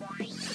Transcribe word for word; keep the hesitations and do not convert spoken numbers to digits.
Bye.